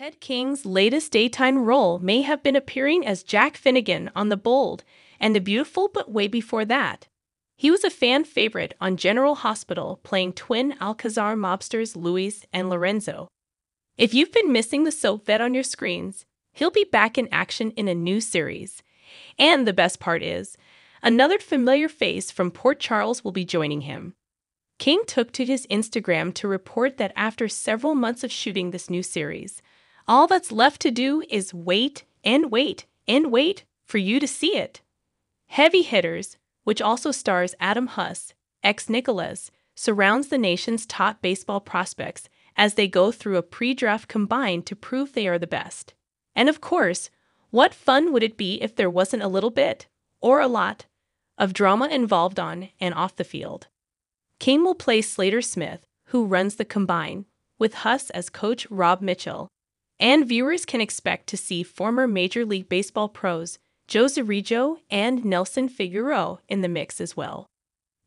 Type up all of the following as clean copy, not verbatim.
Ted King's latest daytime role may have been appearing as Jack Finnegan on The Bold and The Beautiful, but way before that. He was a fan favorite on General Hospital, playing twin Alcazar mobsters Luis and Lorenzo. If you've been missing the soap vet on your screens, he'll be back in action in a new series. And the best part is, another familiar face from Port Charles will be joining him. King took to his Instagram to report that after several months of shooting this new series, all that's left to do is wait and wait and wait for you to see it. Heavy Hitters, which also stars Adam Huss, ex-Nicholas, surrounds the nation's top baseball prospects as they go through a pre-draft combine to prove they are the best. And of course, what fun would it be if there wasn't a little bit, or a lot, of drama involved on and off the field? King will play Slater Smith, who runs the combine, with Huss as coach Rob Mitchell. And viewers can expect to see former Major League Baseball pros Joe Zarrillo and Nelson Figueroa in the mix as well.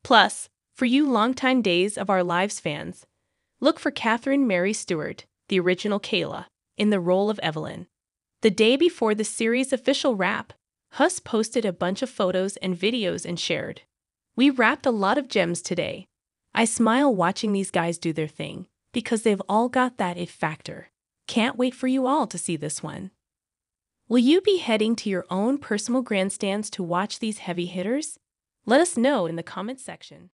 Plus, for you longtime Days of Our Lives fans, look for Catherine Mary Stewart, the original Kayla, in the role of Evelyn. The day before the series' official wrap, Huss posted a bunch of photos and videos and shared, "We wrapped a lot of gems today. I smile watching these guys do their thing, because they've all got that it factor. Can't wait for you all to see this one." Will you be heading to your own personal grandstands to watch these heavy hitters? Let us know in the comments section.